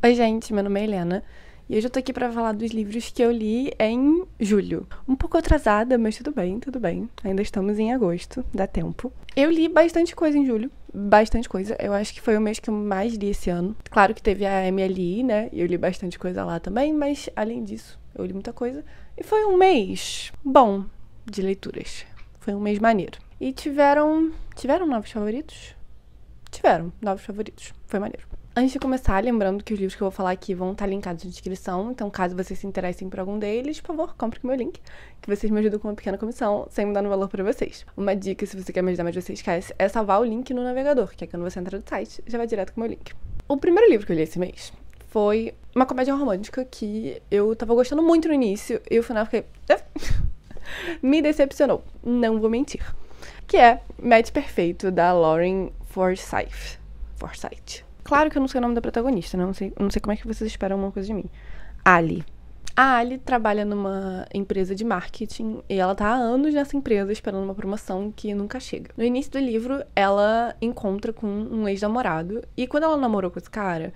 Oi gente, meu nome é Helena e hoje eu tô aqui pra falar dos livros que eu li em julho. Um pouco atrasada, mas tudo bem. Ainda estamos em agosto, dá tempo. Eu li bastante coisa em julho, eu acho que foi o mês que eu mais li esse ano. Claro que teve a MLI, né, eu li bastante coisa lá também, mas além disso eu li muita coisa. E foi um mês bom de leituras, foi um mês maneiro. E tiveram novos favoritos? Tiveram novos favoritos, foi maneiro. Antes de começar, lembrando que os livros que eu vou falar aqui vão estar linkados na descrição, então caso vocês se interessem por algum deles, por favor, compre com o meu link, que vocês me ajudam com uma pequena comissão, sem me dar um valor pra vocês. Uma dica, se você quer me ajudar, mas você esquece, é salvar o link no navegador, que é quando você entra no site, já vai direto com o meu link. O primeiro livro que eu li esse mês foi uma comédia romântica que eu tava gostando muito no início, e no final fiquei... me decepcionou, não vou mentir. Que é Match Perfeito, da Lauren Forsythe. Claro que eu não sei o nome da protagonista, né? Não sei como é que vocês esperam uma coisa de mim. Ali. A Ali trabalha numa empresa de marketing e ela tá há anos nessa empresa esperando uma promoção que nunca chega. No início do livro, ela encontra com um ex-namorado e quando ela namorou com esse cara,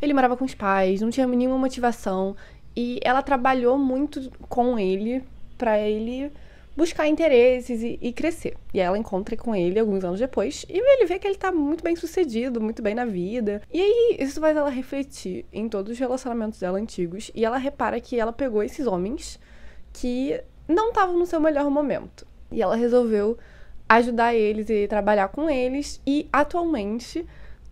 ele morava com os pais, não tinha nenhuma motivação e ela trabalhou muito com ele pra ele buscar interesses e crescer. E ela encontra com ele alguns anos depois e ele vê que ele tá muito bem sucedido, muito bem na vida. E aí isso faz ela refletir em todos os relacionamentos dela antigos e ela repara que ela pegou esses homens que não estavam no seu melhor momento. E ela resolveu ajudar eles e trabalhar com eles e atualmente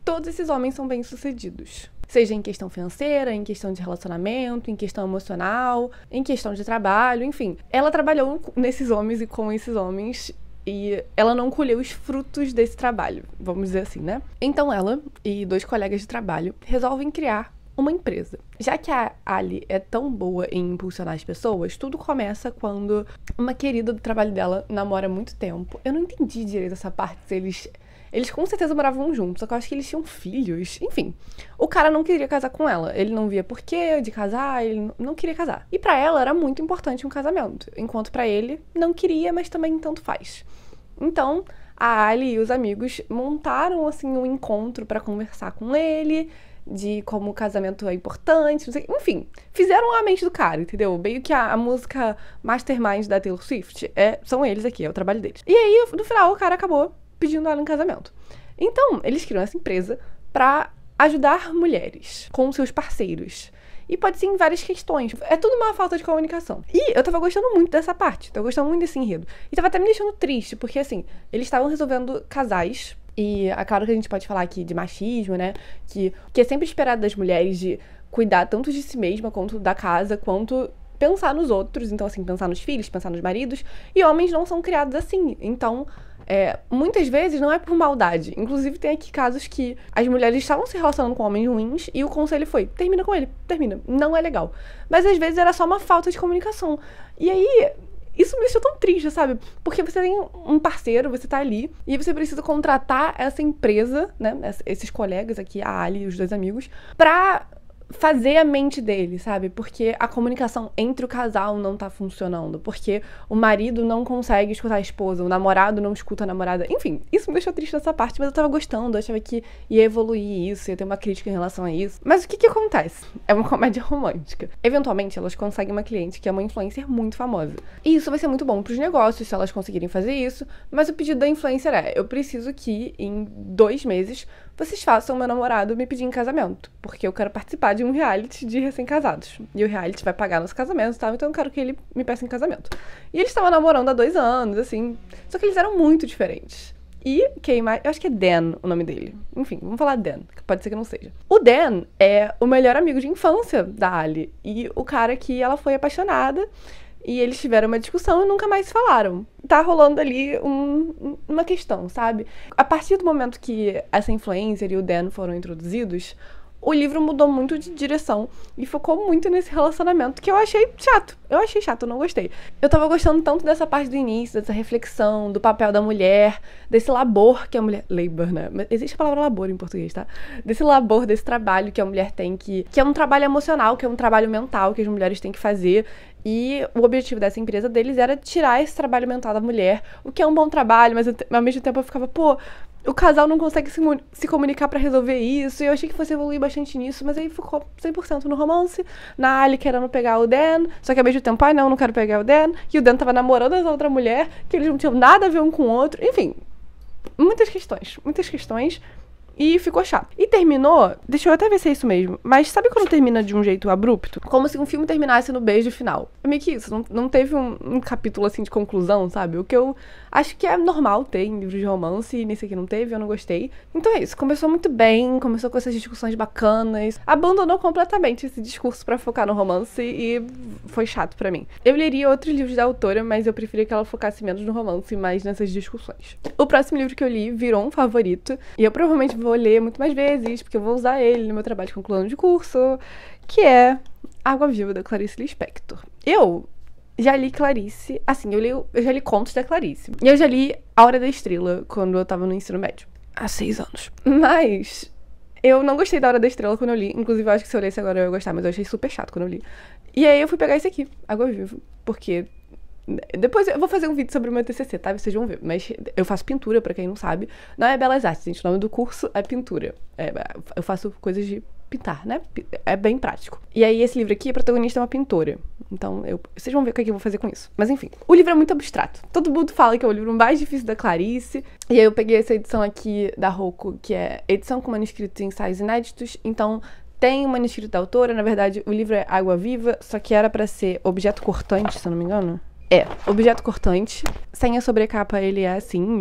todos esses homens são bem sucedidos. Seja em questão financeira, em questão de relacionamento, em questão emocional, em questão de trabalho, enfim. Ela trabalhou nesses homens e com esses homens e ela não colheu os frutos desse trabalho, vamos dizer assim, né? Então ela e dois colegas de trabalho resolvem criar uma empresa. Já que a Ali é tão boa em impulsionar as pessoas, tudo começa quando uma querida do trabalho dela namora há muito tempo. Eu não entendi direito essa parte, se eles com certeza moravam juntos, só que eu acho que eles tinham filhos. Enfim, o cara não queria casar com ela. Ele não via porquê de casar, ele não queria casar. E pra ela era muito importante um casamento, enquanto pra ele não queria, mas também tanto faz. Então, a Ali e os amigos montaram, assim, um encontro pra conversar com ele, de como o casamento é importante, não sei, enfim. Fizeram a mente do cara, entendeu? Meio que a música Mastermind da Taylor Swift são eles aqui, é o trabalho deles. E aí, no final, o cara acabou pedindo ela em casamento. Então, eles criam essa empresa pra ajudar mulheres com seus parceiros. E pode ser em várias questões. É tudo uma falta de comunicação. E eu tava gostando muito dessa parte. Tava gostando muito desse enredo. E tava até me deixando triste, porque assim, eles estavam resolvendo casais. E é claro que a gente pode falar aqui de machismo, né? Que é sempre esperado das mulheres de cuidar tanto de si mesma, quanto da casa, quanto pensar nos outros. Então, assim, pensar nos filhos, pensar nos maridos. E homens não são criados assim. Então... muitas vezes não é por maldade. Inclusive tem aqui casos que as mulheres estavam se relacionando com homens ruins e o conselho foi, termina com ele, termina, não é legal. Mas às vezes era só uma falta de comunicação. E aí, isso me deixou tão triste, sabe? Porque você tem um parceiro, você tá ali e você precisa contratar essa empresa, né, esses colegas aqui, a Ali e os dois amigos, pra fazer a mente dele, sabe? Porque a comunicação entre o casal não tá funcionando, porque o marido não consegue escutar a esposa, o namorado não escuta a namorada, enfim, isso me deixou triste nessa parte, mas eu tava gostando, eu achava que ia evoluir isso, ia ter uma crítica em relação a isso. Mas o que acontece? É uma comédia romântica. Eventualmente, elas conseguem uma cliente que é uma influencer muito famosa. E isso vai ser muito bom pros negócios, se elas conseguirem fazer isso, mas o pedido da influencer é, eu preciso que, em 2 meses, vocês façam meu namorado me pedir em casamento, porque eu quero participar de um reality de recém-casados. E o reality vai pagar nosso casamento e tal, então eu quero que ele me peça em casamento. E eles estavam namorando há 2 anos, assim, só que eles eram muito diferentes. E quem mais... eu acho que é Dan o nome dele. Enfim, vamos falar Dan, que pode ser que não seja. O Dan é o melhor amigo de infância da Ali, e o cara que ela foi apaixonada, e eles tiveram uma discussão e nunca mais falaram. Tá rolando ali uma questão, sabe? A partir do momento que essa influencer e o Dan foram introduzidos, o livro mudou muito de direção e focou muito nesse relacionamento, que eu achei chato. Eu não gostei. Eu tava gostando tanto dessa parte do início, dessa reflexão, do papel da mulher, desse labor que a mulher... labor, né? Mas existe a palavra labor em português, tá? Desse labor, desse trabalho que a mulher tem que é um trabalho emocional, que é um trabalho mental que as mulheres têm que fazer. E o objetivo dessa empresa deles era tirar esse trabalho mental da mulher, o que é um bom trabalho, mas ao mesmo tempo eu ficava, pô... o casal não consegue se comunicar pra resolver isso. E eu achei que fosse evoluir bastante nisso, mas aí ficou 100% no romance, na Ali querendo pegar o Dan, só que ao mesmo tempo, ai não, não quero pegar o Dan, e o Dan tava namorando essa outra mulher, que eles não tinham nada a ver um com o outro, enfim, muitas questões, e ficou chato. E terminou, deixa eu até ver se é isso mesmo, mas sabe quando termina de um jeito abrupto? Como se um filme terminasse no beijo final. É meio que isso, não teve um capítulo assim de conclusão, sabe? O que eu acho que é normal ter em livros de romance, e nesse aqui não teve, eu não gostei. Então é isso, começou muito bem, começou com essas discussões bacanas, abandonou completamente esse discurso pra focar no romance e foi chato pra mim. Eu leria outros livros da autora, mas eu preferia que ela focasse menos no romance e mais nessas discussões. O próximo livro que eu li virou um favorito, e eu provavelmente vou ler muito mais vezes, porque eu vou usar ele no meu trabalho de conclusão de curso, que é Água-Viva, da Clarice Lispector. Eu já li Clarice, assim, eu já li contos da Clarice. E eu já li A Hora da Estrela, quando eu tava no ensino médio. Há 6 anos. Mas eu não gostei da Hora da Estrela quando eu li. Inclusive, eu acho que se eu lesse agora eu ia gostar, mas eu achei super chato quando eu li. E aí eu fui pegar esse aqui, Água-Viva, porque... Depois eu vou fazer um vídeo sobre o meu TCC, tá? Vocês vão ver, mas eu faço pintura, pra quem não sabe. Não é Belas Artes, gente, o nome do curso é pintura. Eu faço coisas de pintar, né? É bem prático. E aí esse livro aqui, a protagonista é uma pintora. Então vocês vão ver o que é que eu vou fazer com isso. Mas enfim, o livro é muito abstrato. Todo mundo fala que é o livro mais difícil da Clarice. E aí eu peguei essa edição aqui da Rocco, que é edição com manuscritos e ensaios inéditos. Então... tem um manuscrito da autora, na verdade o livro é Água-Viva, só que era pra ser objeto cortante, se eu não me engano. É, objeto cortante, sem a sobrecapa ele é assim,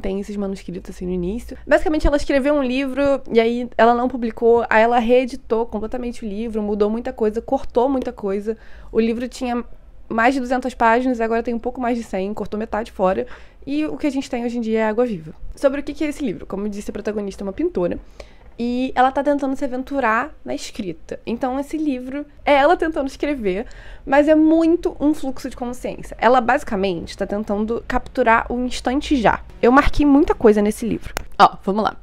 tem esses manuscritos assim no início. Basicamente ela escreveu um livro e aí ela não publicou, aí ela reeditou completamente o livro, mudou muita coisa, cortou muita coisa. O livro tinha mais de 200 páginas, agora tem um pouco mais de 100, cortou metade fora. E o que a gente tem hoje em dia é Água-Viva. Sobre o que é esse livro? Como eu disse, a protagonista é uma pintora. E ela tá tentando se aventurar na escrita. Então esse livro é ela tentando escrever, mas é muito um fluxo de consciência. Ela basicamente tá tentando capturar o instante já. Eu marquei muita coisa nesse livro. Ó, vamos lá.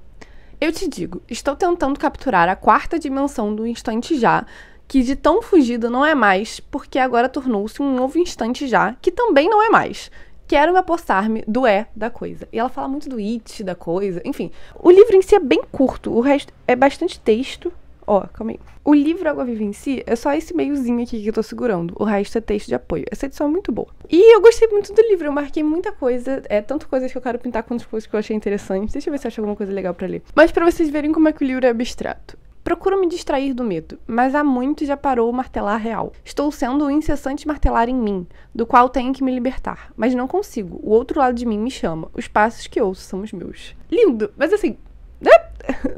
Eu te digo, estou tentando capturar a 4ª dimensão do instante já, que de tão fugida não é mais, porque agora tornou-se um novo instante já, que também não é mais. Quero me apossar-me do da coisa. E ela fala muito do it, da coisa, enfim. O livro em si é bem curto, o resto é bastante texto. Ó, calma aí. O livro Água-Viva em si é só esse meiozinho aqui que eu tô segurando. O resto é texto de apoio. Essa edição é muito boa. E eu gostei muito do livro, eu marquei muita coisa. Tanto coisas que eu quero pintar quanto coisas que eu achei interessantes. Deixa eu ver se eu acho alguma coisa legal pra ler. Mas pra vocês verem como é que o livro é abstrato. Procuro me distrair do medo, mas há muito já parou o martelar real. Estou sendo um incessante martelar em mim, do qual tenho que me libertar, mas não consigo. O outro lado de mim me chama. Os passos que ouço são os meus. Lindo, mas assim,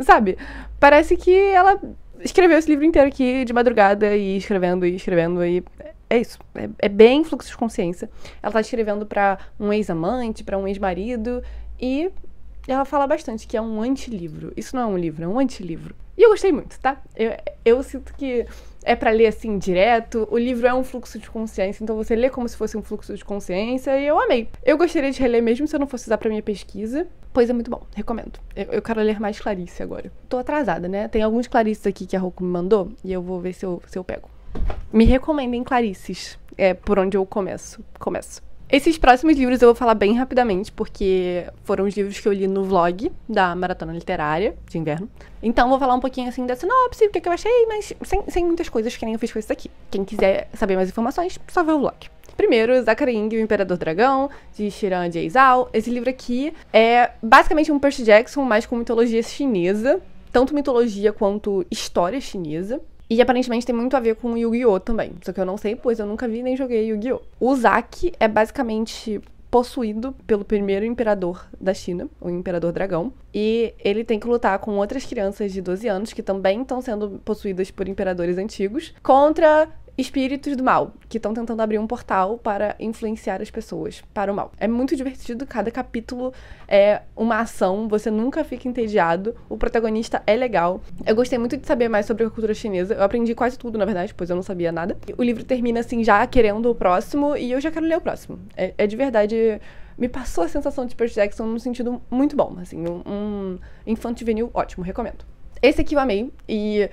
sabe? Parece que ela escreveu esse livro inteiro aqui de madrugada e escrevendo e escrevendo e... é isso, é bem fluxo de consciência. Ela tá escrevendo pra um ex-amante, pra um ex-marido e... ela fala bastante que é um antilivro. Isso não é um livro, é um antilivro. E eu gostei muito, tá? Eu sinto que é pra ler assim, direto. O livro é um fluxo de consciência, então você lê como se fosse um fluxo de consciência. E eu amei. Eu gostaria de reler mesmo se eu não fosse usar pra minha pesquisa. Pois é muito bom, recomendo. Eu quero ler mais Clarice agora. Tô atrasada, né? Tem alguns Clarices aqui que a Rocco me mandou e eu vou ver se eu pego. Me recomendem Clarices. É por onde eu começo. Esses próximos livros eu vou falar bem rapidamente, porque foram os livros que eu li no vlog da Maratona Literária de Inverno. Então vou falar um pouquinho assim da sinopse, o que eu achei, mas sem muitas coisas que nem eu fiz com isso aqui. Quem quiser saber mais informações, só vê o vlog. Primeiro, Zachary Ying e o Imperador Dragão, de Xiran Jay Zhao. Esse livro aqui é basicamente um Percy Jackson, mas com mitologia chinesa. Tanto mitologia quanto história chinesa. E aparentemente tem muito a ver com o Yu-Gi-Oh! Também. Só que eu não sei, pois eu nunca vi nem joguei Yu-Gi-Oh! O Zaki é basicamente possuído pelo primeiro imperador da China, o Imperador Dragão. E ele tem que lutar com outras crianças de 12 anos, que também estão sendo possuídas por imperadores antigos, contra espíritos do mal, que estão tentando abrir um portal para influenciar as pessoas para o mal. É muito divertido, cada capítulo é uma ação, você nunca fica entediado, o protagonista é legal. Eu gostei muito de saber mais sobre a cultura chinesa, eu aprendi quase tudo, na verdade, pois eu não sabia nada. O livro termina assim, já querendo o próximo, e eu já quero ler o próximo. É de verdade... me passou a sensação de Percy Jackson num sentido muito bom, assim, um infanto juvenil ótimo, recomendo. Esse aqui eu amei, e...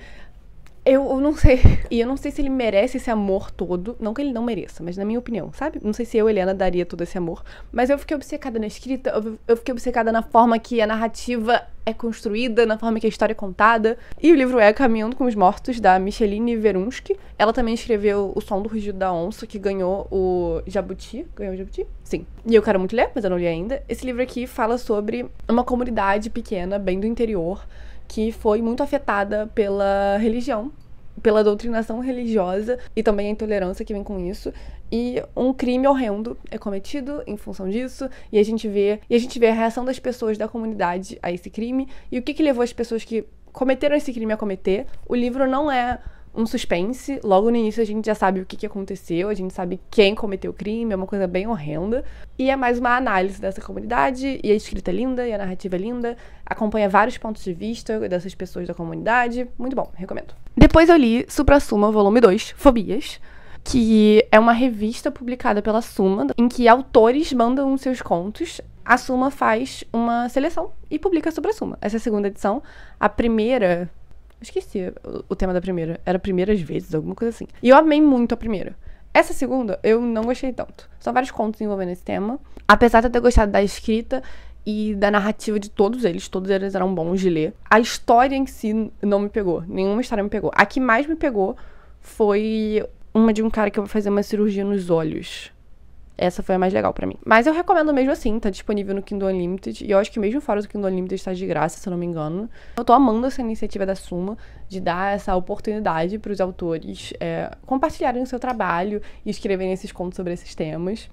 Eu não sei. E eu não sei se ele merece esse amor todo. Não que ele não mereça, mas na minha opinião, sabe? Não sei se eu, Helena, daria todo esse amor. Mas eu fiquei obcecada na escrita, eu fiquei obcecada na forma que a narrativa é construída, na forma que a história é contada. E o livro é Caminhando com os Mortos, da Micheline Verunschke. Ela também escreveu O Som do Rugido da Onça, que ganhou o Jabuti. Ganhou o Jabuti? Sim. E eu quero muito ler, mas eu não li ainda. Esse livro aqui fala sobre uma comunidade pequena, bem do interior, que foi muito afetada pela religião, pela doutrinação religiosa e também a intolerância que vem com isso. E um crime horrendo é cometido em função disso, e a gente vê a reação das pessoas da comunidade a esse crime e o que que levou as pessoas que cometeram esse crime a cometer. O livro não é um suspense, logo no início a gente já sabe o que que aconteceu, a gente sabe quem cometeu o crime, é uma coisa bem horrenda. E é mais uma análise dessa comunidade, e a escrita é linda, e a narrativa é linda, acompanha vários pontos de vista dessas pessoas da comunidade, muito bom, recomendo. Depois eu li Suprassuma, volume 2, Fobias, que é uma revista publicada pela Suma, em que autores mandam seus contos. A Suma faz uma seleção e publica Suprassuma. Essa é a segunda edição, a primeira... Esqueci o tema da primeira. Era primeiras vezes, alguma coisa assim. E eu amei muito a primeira. Essa segunda, eu não gostei tanto. São vários contos envolvendo esse tema. Apesar de eu ter gostado da escrita e da narrativa de todos eles eram bons de ler. A história em si não me pegou. Nenhuma história me pegou. A que mais me pegou foi uma de um cara que vai fazer uma cirurgia nos olhos. Essa foi a mais legal pra mim. Mas eu recomendo mesmo assim, tá disponível no Kindle Unlimited. E eu acho que mesmo fora do Kindle Unlimited tá de graça, se eu não me engano. Eu tô amando essa iniciativa da Suma de dar essa oportunidade pros autores compartilharem o seu trabalho e escreverem esses contos sobre esses temas.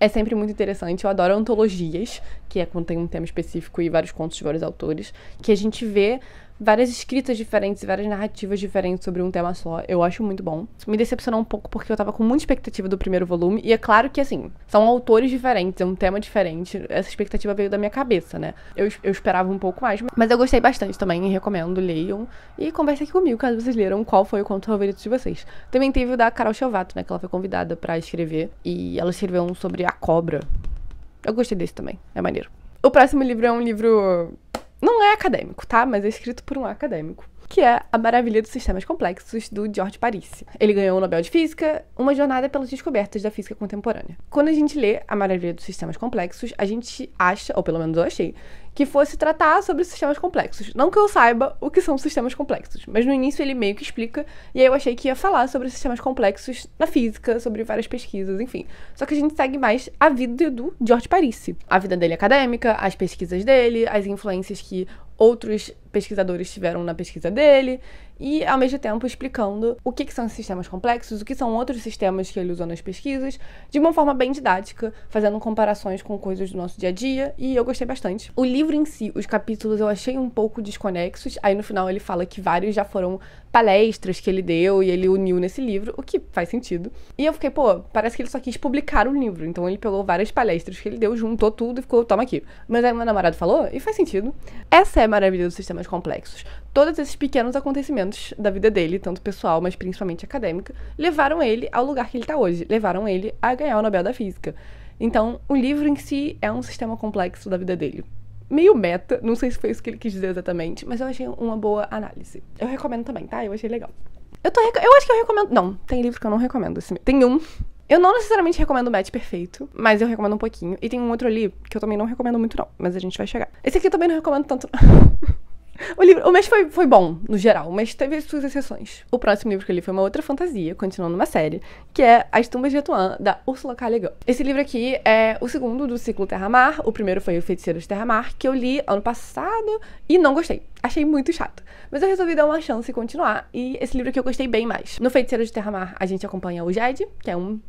É sempre muito interessante. Eu adoro antologias, que é quando tem um tema específico e vários contos de vários autores, que a gente vê várias escritas diferentes, várias narrativas diferentes sobre um tema só. Eu acho muito bom. Me decepcionou um pouco porque eu tava com muita expectativa do primeiro volume. E é claro que, assim, são autores diferentes, é um tema diferente. Essa expectativa veio da minha cabeça, né? Eu esperava um pouco mais, mas eu gostei bastante também. Recomendo, leiam. E conversem aqui comigo, caso vocês leram qual foi o conto favorito de vocês. Também teve o da Carol Chiovato, né? Que ela foi convidada pra escrever. E ela escreveu um sobre a cobra. Eu gostei desse também, é maneiro. O próximo livro é um livro... Não é acadêmico, tá? Mas é escrito por um acadêmico, que é A Maravilha dos Sistemas Complexos, do George Parisi. Ele ganhou o Nobel de Física, uma jornada pelas descobertas da física contemporânea. Quando a gente lê A Maravilha dos Sistemas Complexos, a gente acha, ou pelo menos eu achei, que fosse tratar sobre sistemas complexos. Não que eu saiba o que são sistemas complexos, mas no início ele meio que explica, e aí eu achei que ia falar sobre sistemas complexos na física, sobre várias pesquisas, enfim. Só que a gente segue mais a vida do George Parisi. A vida dele acadêmica, as pesquisas dele, as influências que outros pesquisadores tiveram na pesquisa dele, e ao mesmo tempo explicando o que são sistemas complexos, o que são outros sistemas que ele usou nas pesquisas, de uma forma bem didática, fazendo comparações com coisas do nosso dia a dia, e eu gostei bastante. O livro em si, os capítulos eu achei um pouco desconexos, aí no final ele fala que vários já foram palestras que ele deu e ele uniu nesse livro, o que faz sentido. E eu fiquei, pô, parece que ele só quis publicar o livro, então ele pegou várias palestras que ele deu, juntou tudo e ficou, toma aqui. Mas aí meu namorado falou, e faz sentido. Essa é a maravilha dos sistemas complexos. Todos esses pequenos acontecimentos da vida dele, tanto pessoal, mas principalmente acadêmica, levaram ele ao lugar que ele está hoje, levaram ele a ganhar o Nobel da Física. Então, o livro em si é um sistema complexo da vida dele. Meio meta, não sei se foi isso que ele quis dizer exatamente, mas eu achei uma boa análise. Eu recomendo também, tá? Eu achei legal. Eu acho que eu recomendo... Não, tem livro que eu não recomendo. Tem um... Eu não necessariamente recomendo o Match Perfeito, mas eu recomendo um pouquinho. E tem um outro ali que eu também não recomendo muito não, mas a gente vai chegar. Esse aqui eu também não recomendo tanto. O mês foi bom, no geral, mas teve suas exceções. O próximo livro que eu li foi uma outra fantasia, continuando uma série, que é As Tumbas de Atuan, da Ursula K. Le Guin. Esse livro aqui é o segundo do ciclo Terra-Mar, o primeiro foi O Feiticeiro de Terra-Mar, que eu li ano passado e não gostei. Achei muito chato, mas eu resolvi dar uma chance e continuar, e esse livro aqui eu gostei bem mais. No Feiticeiro de Terra-Mar, a gente acompanha o Jed, que é um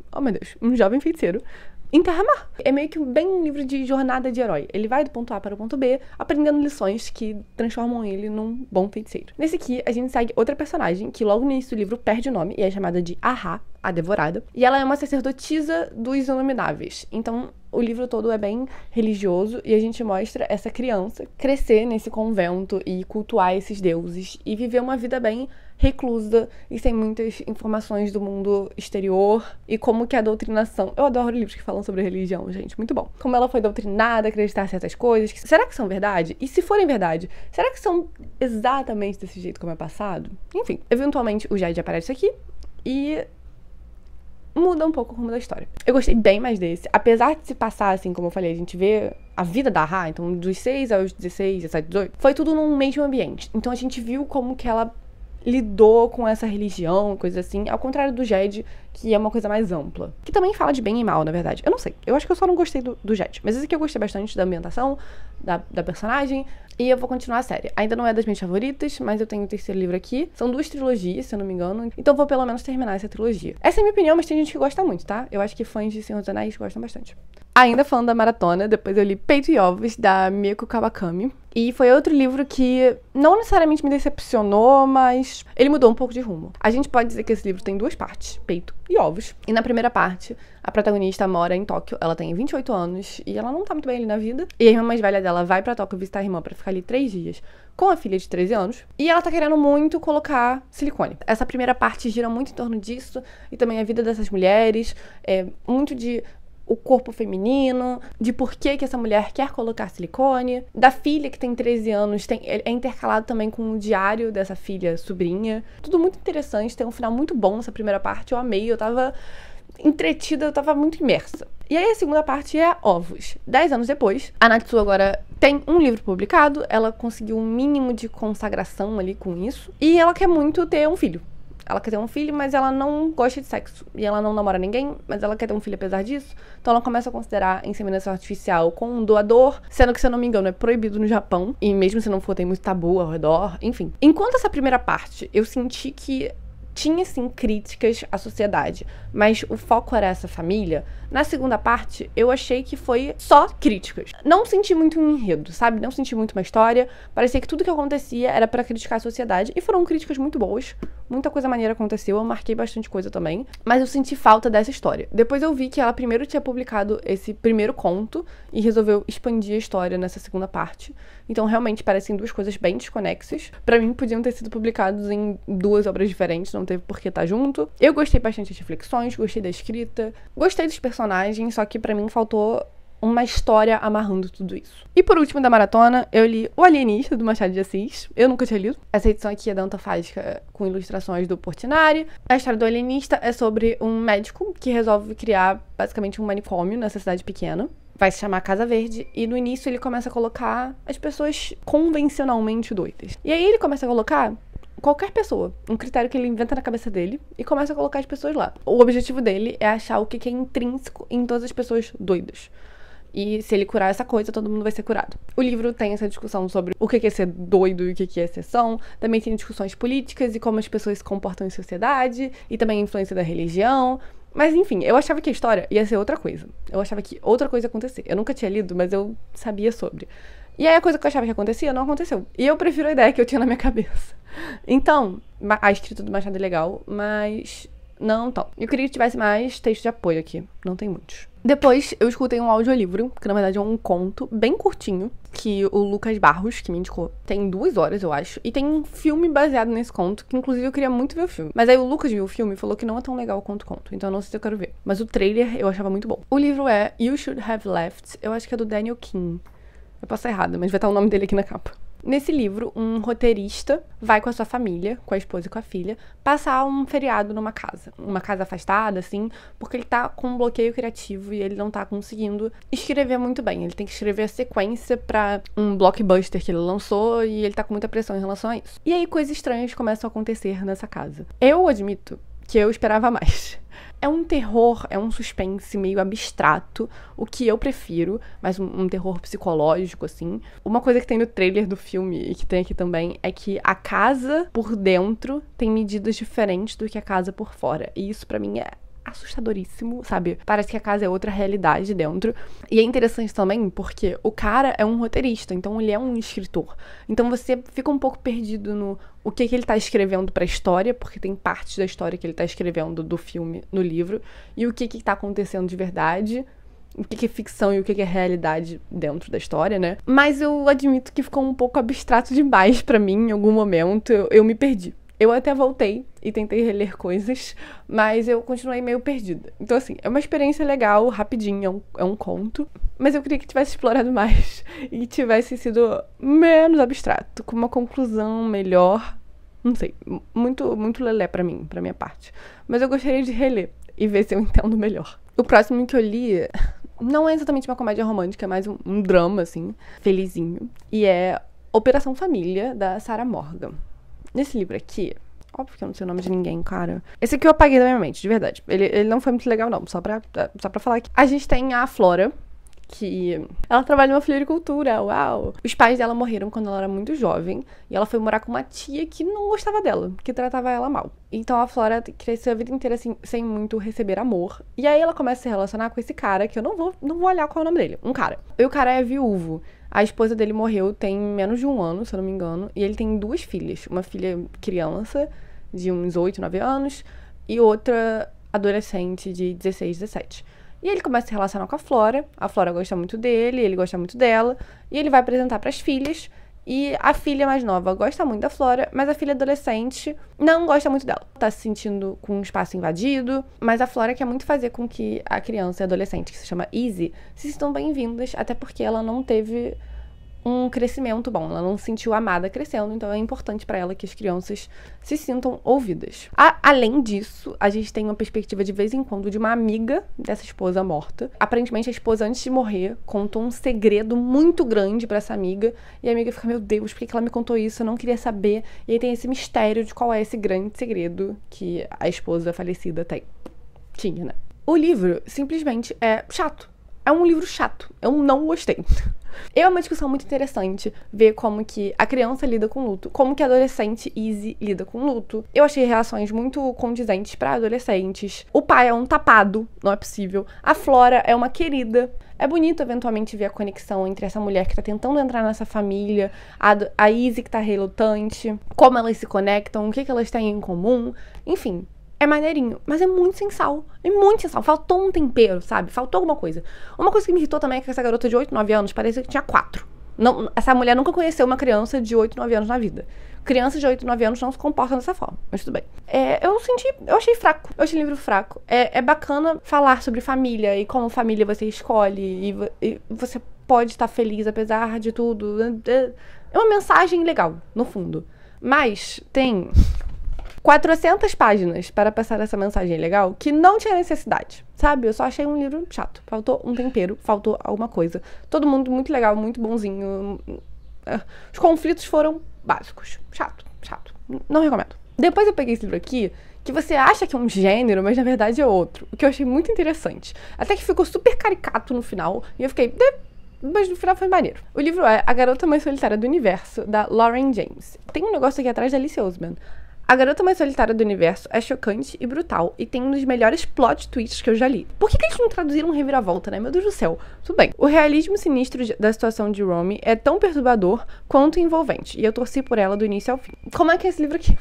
jovem feiticeiro, em Terra-Mar. É meio que bem um livro de jornada de herói. Ele vai do ponto A para o ponto B, aprendendo lições que transformam ele num bom feiticeiro. Nesse aqui, a gente segue outra personagem que logo no início do livro perde o nome e é chamada de Ahá, a Devorada. E ela é uma sacerdotisa dos Inomináveis. Então, o livro todo é bem religioso e a gente mostra essa criança crescer nesse convento e cultuar esses deuses e viver uma vida bem reclusa e sem muitas informações do mundo exterior e como que a doutrinação... Eu adoro livros que falam sobre religião, gente, muito bom. Como ela foi doutrinada a acreditar certas coisas. Será que são verdade? E se forem verdade, será que são exatamente desse jeito como é passado? Enfim, eventualmente o Jade aparece aqui e... muda um pouco o rumo da história. Eu gostei bem mais desse. Apesar de se passar, assim, como eu falei, a gente vê a vida da Ra, então dos 6 aos 16, 17, 18, foi tudo num mesmo ambiente. Então a gente viu como que ela lidou com essa religião, coisa assim, ao contrário do Jed, que é uma coisa mais ampla. Que também fala de bem e mal, na verdade. Eu não sei. Eu acho que eu só não gostei do Jed. Mas esse aqui eu gostei bastante da ambientação, da personagem, e eu vou continuar a série. Ainda não é das minhas favoritas, mas eu tenho o terceiro livro aqui. São duas trilogias, se eu não me engano, então vou pelo menos terminar essa trilogia. Essa é a minha opinião, mas tem gente que gosta muito, tá? Eu acho que fãs de Senhor dos Anéis gostam bastante. Ainda falando da maratona, depois eu li Peito e Ovos, da Mieko Kawakami. E foi outro livro que não necessariamente me decepcionou, mas ele mudou um pouco de rumo. A gente pode dizer que esse livro tem duas partes, Peito e Ovos. E na primeira parte, a protagonista mora em Tóquio, ela tem 28 anos e ela não tá muito bem ali na vida. E a irmã mais velha dela vai pra Tóquio visitar a irmã pra ficar ali 3 dias com a filha de 13 anos. E ela tá querendo muito colocar silicone. Essa primeira parte gira muito em torno disso e também a vida dessas mulheres, muito de... o corpo feminino, de por que essa mulher quer colocar silicone, da filha que tem 13 anos, é intercalado também com o diário dessa filha sobrinha. Tudo muito interessante, tem um final muito bom nessa primeira parte, eu amei, eu tava entretida, eu tava muito imersa. E aí a segunda parte é Ovos. 10 anos depois, a Natsu agora tem um livro publicado, ela conseguiu um mínimo de consagração ali com isso, e ela quer muito ter um filho. Ela quer ter um filho, mas ela não gosta de sexo. E ela não namora ninguém, mas ela quer ter um filho apesar disso. Então ela começa a considerar inseminação artificial com um doador, sendo que, se eu não me engano, é proibido no Japão. E mesmo se não for, tem muito tabu ao redor, enfim. Enquanto essa primeira parte, eu senti que tinha, sim, críticas à sociedade, mas o foco era essa família, na segunda parte eu achei que foi só críticas. Não senti muito um enredo, sabe? Não senti muito uma história, parecia que tudo que acontecia era pra criticar a sociedade, e foram críticas muito boas, muita coisa maneira aconteceu, eu marquei bastante coisa também, mas eu senti falta dessa história. Depois eu vi que ela primeiro tinha publicado esse primeiro conto e resolveu expandir a história nessa segunda parte, então realmente parecem duas coisas bem desconexas. Pra mim podiam ter sido publicados em duas obras diferentes, não teve por que tá junto. Eu gostei bastante das reflexões, gostei da escrita, gostei dos personagens, só que pra mim faltou uma história amarrando tudo isso. E por último da maratona, eu li O Alienista, do Machado de Assis. Eu nunca tinha lido. Essa edição aqui é da Antofágica, com ilustrações do Portinari. A história do alienista é sobre um médico que resolve criar basicamente um manicômio nessa cidade pequena. Vai se chamar Casa Verde, e no início ele começa a colocar as pessoas convencionalmente doidas. E aí ele começa a colocar qualquer pessoa, um critério que ele inventa na cabeça dele, e começa a colocar as pessoas lá. O objetivo dele é achar o que é intrínseco em todas as pessoas doidas. E se ele curar essa coisa, todo mundo vai ser curado. O livro tem essa discussão sobre o que é ser doido e o que é exceção. Também tem discussões políticas e como as pessoas se comportam em sociedade, e também a influência da religião. Mas enfim, eu achava que a história ia ser outra coisa. Eu achava que outra coisa ia acontecer. Eu nunca tinha lido, mas eu sabia sobre. E aí a coisa que eu achava que acontecia não aconteceu. E eu prefiro a ideia que eu tinha na minha cabeça. Então, a escrita do Machado é legal, mas não tão. Eu queria que tivesse mais texto de apoio aqui. Não tem muitos. Depois eu escutei um audiolivro, que na verdade é um conto bem curtinho, que o Lucas Barros, que me indicou, tem 2 horas, eu acho, e tem um filme baseado nesse conto, que inclusive eu queria muito ver o filme. Mas aí o Lucas viu o filme e falou que não é tão legal quanto o conto, então eu não sei se eu quero ver. Mas o trailer eu achava muito bom. O livro é You Should Have Left, eu acho que é do Daniel King. Eu posso estar errada, mas vai estar o nome dele aqui na capa. Nesse livro, um roteirista vai com a sua família, com a esposa e com a filha, passar um feriado numa casa. Uma casa afastada, assim, porque ele tá com um bloqueio criativo e ele não tá conseguindo escrever muito bem. Ele tem que escrever a sequência pra um blockbuster que ele lançou e ele tá com muita pressão em relação a isso. E aí coisas estranhas começam a acontecer nessa casa. Eu admito que eu esperava mais. É um terror, é um suspense meio abstrato, o que eu prefiro, mas um terror psicológico, assim. Uma coisa que tem no trailer do filme e que tem aqui também é que a casa por dentro tem medidas diferentes do que a casa por fora. E isso pra mim é assustadoríssimo, sabe? Parece que a casa é outra realidade dentro. E é interessante também porque o cara é um roteirista, então ele é um escritor. Então você fica um pouco perdido no o que ele tá escrevendo pra história, porque tem partes da história que ele tá escrevendo do filme no livro, e o que tá acontecendo de verdade, o que é ficção e o que é realidade dentro da história, né? Mas eu admito que ficou um pouco abstrato demais pra mim em algum momento, eu me perdi. Eu até voltei e tentei reler coisas, mas eu continuei meio perdida. Então, assim, é uma experiência legal, rapidinha, é um conto. Mas eu queria que tivesse explorado mais e tivesse sido menos abstrato, com uma conclusão melhor. Não sei, muito, muito lelé pra mim, pra minha parte. Mas eu gostaria de reler e ver se eu entendo melhor. O próximo que eu li não é exatamente uma comédia romântica, é mais um drama, assim, felizinho. E é Operação Família, da Sarah Morgan. Nesse livro aqui, óbvio que eu não sei o nome de ninguém, cara. Esse aqui eu apaguei da minha mente, de verdade. Ele não foi muito legal, não, só pra falar aqui. A gente tem a Flora, que ela trabalha numa floricultura, uau! Os pais dela morreram quando ela era muito jovem, e ela foi morar com uma tia que não gostava dela, que tratava ela mal. Então a Flora cresceu a vida inteira assim, sem muito receber amor. E aí ela começa a se relacionar com esse cara, que eu não vou olhar qual é o nome dele, um cara. E o cara é viúvo. A esposa dele morreu tem menos de um ano, se eu não me engano, e ele tem duas filhas. Uma filha criança, de uns 8, 9 anos, e outra adolescente de 16, 17. E ele começa a se relacionar com a Flora gosta muito dele, ele gosta muito dela, e ele vai apresentar para as filhas, e a filha mais nova gosta muito da Flora, mas a filha adolescente não gosta muito dela. Tá se sentindo com um espaço invadido, mas a Flora quer muito fazer com que a criança e a adolescente, que se chama Izzy, se sintam bem-vindas, até porque ela não teve um crescimento bom, ela não se sentiu amada crescendo, então é importante para ela que as crianças se sintam ouvidas. Além disso, a gente tem uma perspectiva de vez em quando de uma amiga dessa esposa morta. Aparentemente, a esposa, antes de morrer, contou um segredo muito grande para essa amiga, e a amiga fica, meu Deus, por que ela me contou isso? Eu não queria saber. E aí tem esse mistério de qual é esse grande segredo que a esposa falecida tinha, né? O livro simplesmente é chato. É um livro chato. Eu não gostei. É uma discussão muito interessante ver como que a criança lida com luto, como que a adolescente Izzy lida com luto. Eu achei reações muito condizentes para adolescentes. O pai é um tapado, não é possível. A Flora é uma querida. É bonito eventualmente ver a conexão entre essa mulher que tá tentando entrar nessa família, a Izzy que tá relutante, como elas se conectam, o que elas têm em comum, enfim. É maneirinho, mas é muito sem sal. É muito sem sal. Faltou um tempero, sabe? Faltou alguma coisa. Uma coisa que me irritou também é que essa garota de 8, 9 anos parecia que tinha 4. Não, essa mulher nunca conheceu uma criança de 8, 9 anos na vida. Crianças de 8, 9 anos não se comportam dessa forma, mas tudo bem. Eu achei fraco. Eu achei o livro fraco. É bacana falar sobre família e como família você escolhe e você pode estar feliz apesar de tudo. É uma mensagem legal, no fundo. Mas tem 400 páginas para passar essa mensagem legal que não tinha necessidade, sabe? Eu só achei um livro chato. Faltou um tempero, faltou alguma coisa. Todo mundo muito legal, muito bonzinho. Os conflitos foram básicos. Chato, chato. Não recomendo. Depois eu peguei esse livro aqui, que você acha que é um gênero, mas na verdade é outro. O que eu achei muito interessante. Até que ficou super caricato no final. E eu fiquei... Mas no final foi maneiro. O livro é A Garota Mais Solitária do Universo, da Lauren James. Tem um negócio aqui atrás da Alice Oseman. A Garota Mais Solitária do Universo é chocante e brutal e tem um dos melhores plot twists que eu já li. Por que eles não traduziram reviravolta, né? Meu Deus do céu. Tudo bem. O realismo sinistro da situação de Romy é tão perturbador quanto envolvente, e eu torci por ela do início ao fim. Como é que é esse livro aqui?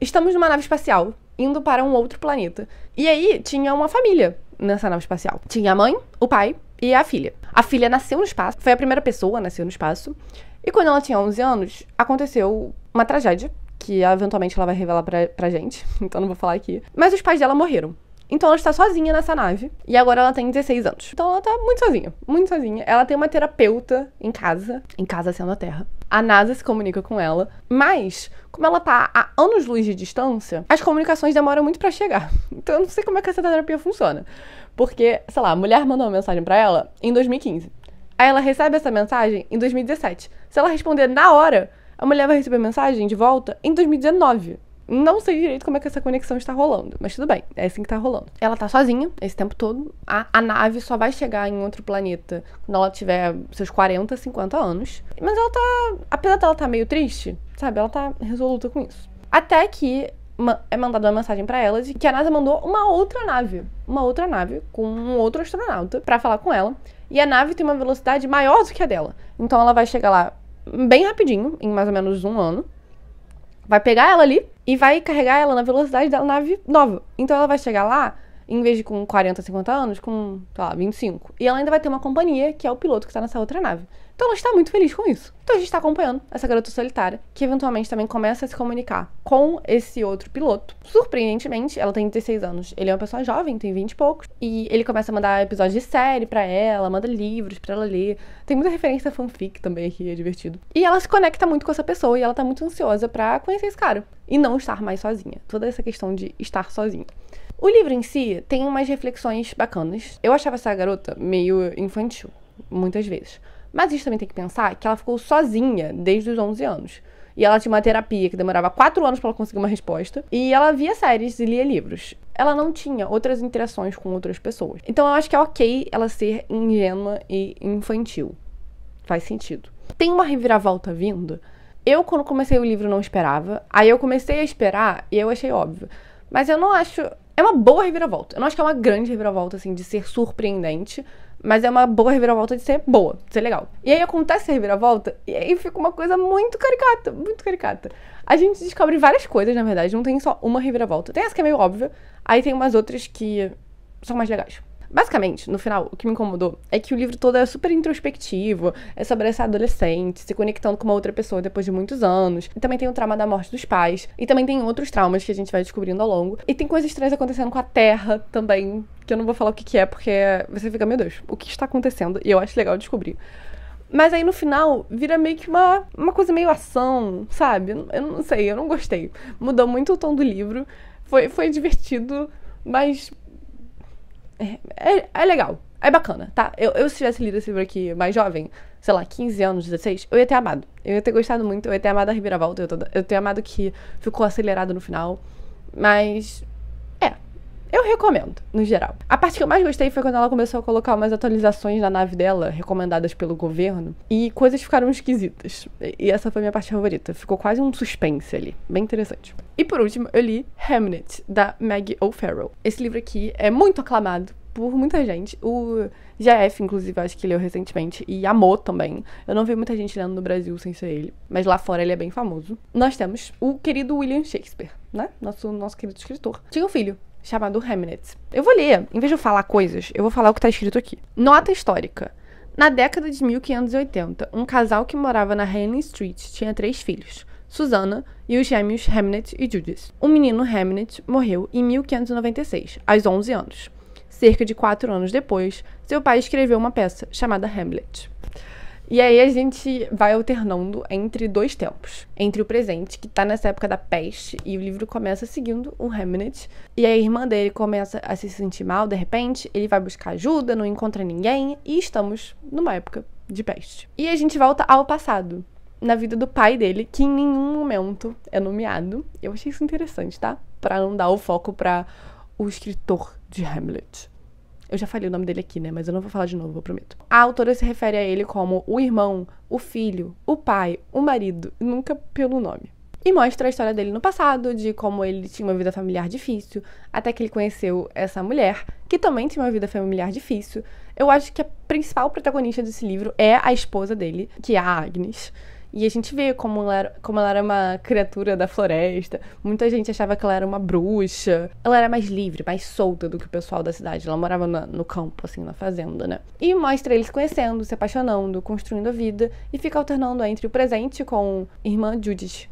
Estamos numa nave espacial, indo para um outro planeta. E aí, tinha uma família nessa nave espacial. Tinha a mãe, o pai e a filha. A filha nasceu no espaço, foi a primeira pessoa a nascer no espaço. E quando ela tinha 11 anos, aconteceu uma tragédia, que eventualmente ela vai revelar pra gente, então não vou falar aqui. Mas os pais dela morreram. Então ela está sozinha nessa nave, e agora ela tem 16 anos. Então ela tá muito sozinha, muito sozinha. Ela tem uma terapeuta em casa sendo a Terra. A NASA se comunica com ela, mas como ela tá a anos-luz de distância, as comunicações demoram muito pra chegar. Então eu não sei como é que essa terapia funciona. Porque, sei lá, a mulher mandou uma mensagem pra ela em 2015. Aí ela recebe essa mensagem em 2017. Se ela responder na hora, a mulher vai receber mensagem de volta em 2019. Não sei direito como é que essa conexão está rolando, mas tudo bem, é assim que tá rolando. Ela tá sozinha esse tempo todo. A nave só vai chegar em outro planeta quando ela tiver seus 40, 50 anos. Mas ela tá... Apesar dela tá meio triste, sabe? Ela tá resoluta com isso. Até que é mandada uma mensagem pra ela de que a NASA mandou uma outra nave. Uma outra nave com um outro astronauta pra falar com ela. E a nave tem uma velocidade maior do que a dela. Então ela vai chegar lá bem rapidinho, em mais ou menos um ano, vai pegar ela ali e vai carregar ela na velocidade da nave nova. Então ela vai chegar lá em vez de com 40, 50 anos, com, sei lá, 25. E ela ainda vai ter uma companhia, que é o piloto que tá nessa outra nave. Então ela está muito feliz com isso. Então a gente está acompanhando essa garota solitária, que eventualmente também começa a se comunicar com esse outro piloto. Surpreendentemente, ela tem 16 anos. Ele é uma pessoa jovem, tem 20 e poucos. E ele começa a mandar episódios de série pra ela, manda livros pra ela ler. Tem muita referência a fanfic também aqui, é divertido. E ela se conecta muito com essa pessoa e ela tá muito ansiosa pra conhecer esse cara. E não estar mais sozinha. Toda essa questão de estar sozinha. O livro em si tem umas reflexões bacanas. Eu achava essa garota meio infantil, muitas vezes. Mas a gente também tem que pensar que ela ficou sozinha desde os 11 anos. E ela tinha uma terapia que demorava 4 anos pra ela conseguir uma resposta. E ela via séries e lia livros. Ela não tinha outras interações com outras pessoas. Então eu acho que é ok ela ser ingênua e infantil. Faz sentido. Tem uma reviravolta vindo. Eu, quando comecei o livro, não esperava. Aí eu comecei a esperar e eu achei óbvio. Mas eu não acho... É uma boa reviravolta. Eu não acho que é uma grande reviravolta, assim, de ser surpreendente. Mas é uma boa reviravolta de ser boa, de ser legal. E aí acontece a reviravolta, e aí fica uma coisa muito caricata, muito caricata. A gente descobre várias coisas, na verdade, não tem só uma reviravolta. Tem essa que é meio óbvia, aí tem umas outras que são mais legais. Basicamente, no final, o que me incomodou é que o livro todo é super introspectivo, é sobre essa adolescente se conectando com uma outra pessoa depois de muitos anos, e também tem o trauma da morte dos pais, e também tem outros traumas que a gente vai descobrindo ao longo, e tem coisas estranhas acontecendo com a Terra também, que eu não vou falar o que é, porque você fica, meu Deus, o que está acontecendo? E eu acho legal descobrir. Mas aí no final vira meio que uma coisa meio ação, sabe? Eu não sei, eu não gostei. Mudou muito o tom do livro, foi divertido, mas... É legal, é bacana, tá? Eu se tivesse lido esse livro aqui mais jovem, sei lá, 15 anos, 16, eu ia ter amado. Eu ia ter gostado muito, eu ia ter amado a reviravolta, eu ter amado que ficou acelerado no final. Mas, eu recomendo, no geral. A parte que eu mais gostei foi quando ela começou a colocar umas atualizações na nave dela, recomendadas pelo governo, e coisas ficaram esquisitas. E essa foi a minha parte favorita, ficou quase um suspense ali, bem interessante. E por último, eu li Hamnet, da Maggie O'Farrell. Esse livro aqui é muito aclamado por muita gente. O GF, inclusive, acho que leu recentemente e amou também. Eu não vi muita gente lendo no Brasil sem ser ele, mas lá fora ele é bem famoso. Nós temos o querido William Shakespeare, né? Nosso querido escritor. Tinha um filho chamado Hamnet. Eu vou ler, em vez de eu falar coisas, eu vou falar o que tá escrito aqui. Nota histórica. Na década de 1580, um casal que morava na Henley Street tinha 3 filhos. Susana e os gêmeos Hamnet e Judith. O menino Hamnet morreu em 1596, aos 11 anos. Cerca de 4 anos depois, seu pai escreveu uma peça chamada Hamlet. E aí a gente vai alternando entre dois tempos. Entre o presente, que tá nessa época da peste, e o livro começa seguindo o Hamnet. E a irmã dele começa a se sentir mal, de repente, ele vai buscar ajuda, não encontra ninguém, e estamos numa época de peste. E a gente volta ao passado. Na vida do pai dele, que em nenhum momento é nomeado. Eu achei isso interessante, tá? Pra não dar o foco pra o escritor de Hamlet. Eu já falei o nome dele aqui, né? Mas eu não vou falar de novo, eu prometo. A autora se refere a ele como o irmão, o filho, o pai, o marido, nunca pelo nome. E mostra a história dele no passado, de como ele tinha uma vida familiar difícil, até que ele conheceu essa mulher, que também tinha uma vida familiar difícil. Eu acho que a principal protagonista desse livro é a esposa dele, que é a Agnes. E a gente vê como ela era uma criatura da floresta. Muita gente achava que ela era uma bruxa. Ela era mais livre, mais solta do que o pessoal da cidade. Ela morava no campo, assim, na fazenda, né? E mostra ele se conhecendo, se apaixonando, construindo a vida. E fica alternando entre o presente com irmã Judith.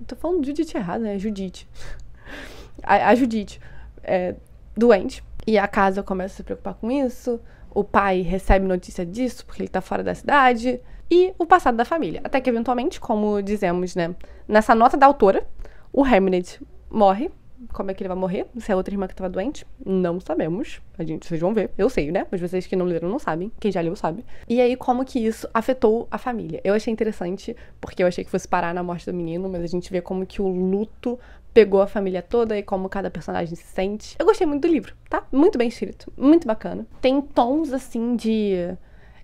Eu tô falando Judith errado, né? Judith. A Judith é doente. E a casa começa a se preocupar com isso. O pai recebe notícia disso, porque ele tá fora da cidade. E o passado da família. Até que, eventualmente, como dizemos, né, nessa nota da autora, o Hamnet morre. Como é que ele vai morrer? Se é a outra irmã que estava doente? Não sabemos. Vocês vão ver. Eu sei, né? Mas vocês que não leram não sabem. Quem já leu sabe. E aí, como que isso afetou a família? Eu achei interessante, porque eu achei que fosse parar na morte do menino, mas a gente vê como que o luto pegou a família toda e como cada personagem se sente. Eu gostei muito do livro, tá? Muito bem escrito. Muito bacana. Tem tons, assim, de...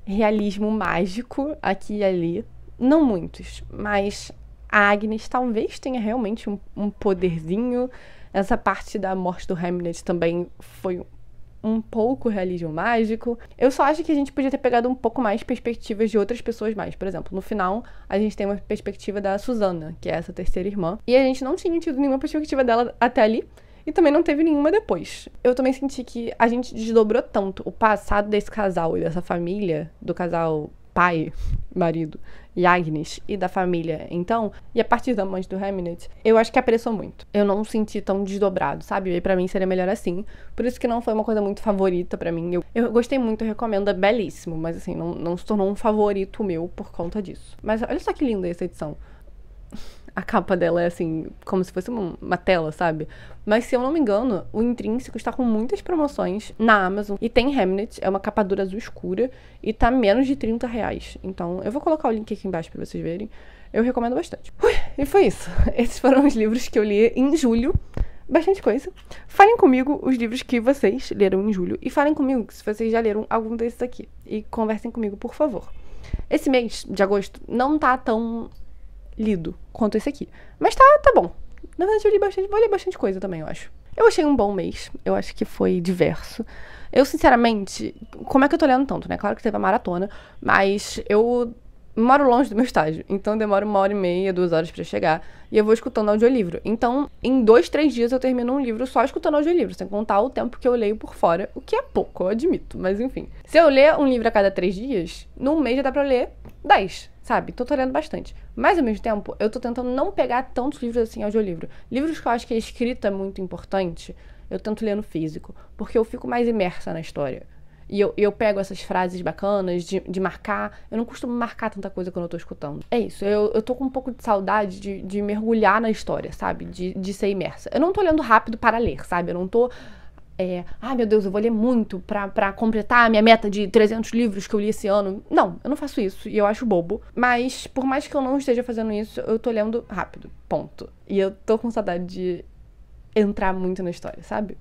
realismo mágico aqui e ali. Não muitos, mas a Agnes talvez tenha realmente um poderzinho. Essa parte da morte do Hamlet também foi um pouco realismo mágico. Eu só acho que a gente podia ter pegado um pouco mais perspectivas de outras pessoas mais. Por exemplo, no final, a gente tem uma perspectiva da Susana, que é essa terceira irmã. E a gente não tinha tido nenhuma perspectiva dela até ali. e também não teve nenhuma depois. Eu também senti que a gente desdobrou tanto o passado desse casal e dessa família, do casal pai, marido e Agnes, e da família, então, e a partir da morte do Hamnet, eu acho que apressou muito. Eu não senti tão desdobrado, sabe? E pra mim seria melhor assim. Por isso que não foi uma coisa muito favorita pra mim. Eu gostei muito, eu recomendo, é belíssimo, mas assim, não se tornou um favorito meu por conta disso. Mas olha só que linda essa edição. A capa dela é assim, como se fosse uma tela, sabe? Mas se eu não me engano, o Intrínseco está com muitas promoções na Amazon. E tem Hamnet, é uma capa dura azul escura e tá menos de R$30. Então eu vou colocar o link aqui embaixo pra vocês verem. Eu recomendo bastante. E foi isso. Esses foram os livros que eu li em julho. Bastante coisa. Falem comigo os livros que vocês leram em julho. E falem comigo se vocês já leram algum desses aqui. E conversem comigo, por favor. Esse mês de agosto não tá tão lido quanto esse aqui. Mas tá bom. Na verdade eu li bastante, vou ler bastante coisa também, eu acho. Eu achei um bom mês, eu acho que foi diverso. Eu, sinceramente, como é que eu tô lendo tanto, né? Claro que teve a maratona, mas eu moro longe do meu estágio, então demora 1h30, 2 horas pra chegar, e eu vou escutando audiolivro. Então, em 2, 3 dias eu termino um livro só escutando audiolivro, sem contar o tempo que eu leio por fora, o que é pouco, eu admito, mas enfim. Se eu ler um livro a cada 3 dias, num mês já dá pra ler 10. Sabe? Tô lendo bastante. Mas, ao mesmo tempo, eu tô tentando não pegar tantos livros assim, audiolivro. Livros que eu acho que a escrita é muito importante, eu tento ler no físico, porque eu fico mais imersa na história. E eu pego essas frases bacanas de marcar. Eu não costumo marcar tanta coisa quando eu tô escutando. É isso, eu tô com um pouco de saudade de mergulhar na história, sabe? De ser imersa. Eu não tô lendo rápido para ler, sabe? Eu não tô... meu Deus, eu vou ler muito pra completar a minha meta de 300 livros que eu li esse ano. Não, eu não faço isso e eu acho bobo. Mas, por mais que eu não esteja fazendo isso, eu tô lendo rápido, ponto. E eu tô com saudade de entrar muito na história, sabe?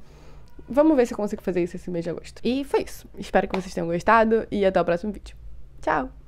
Vamos ver se eu consigo fazer isso esse mês de agosto. E foi isso. Espero que vocês tenham gostado e até o próximo vídeo. Tchau!